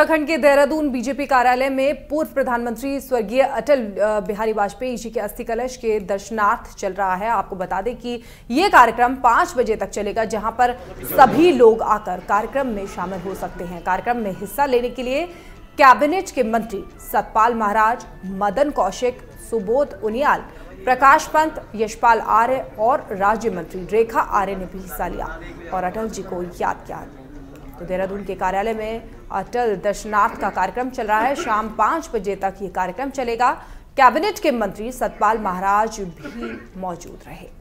उत्तराखंड के देहरादून बीजेपी कार्यालय में पूर्व प्रधानमंत्री स्वर्गीय अटल बिहारी वाजपेयी जी के अस्थि कलश के दर्शनार्थ चल रहा है। आपको बता दें कि ये कार्यक्रम 5 बजे तक चलेगा, जहां पर सभी लोग आकर कार्यक्रम में शामिल हो सकते हैं। कार्यक्रम में हिस्सा लेने के लिए कैबिनेट के मंत्री सतपाल महाराज, मदन कौशिक, सुबोध उनियाल, प्रकाश पंत, यशपाल आर्य और राज्य मंत्री रेखा आर्य ने भी हिस्सा लिया और अटल जी को याद किया। तो देहरादून के कार्यालय में अटल दर्शनार्थ का कार्यक्रम चल रहा है। शाम 5 बजे तक ये कार्यक्रम चलेगा। कैबिनेट के मंत्री सतपाल महाराज भी मौजूद रहे।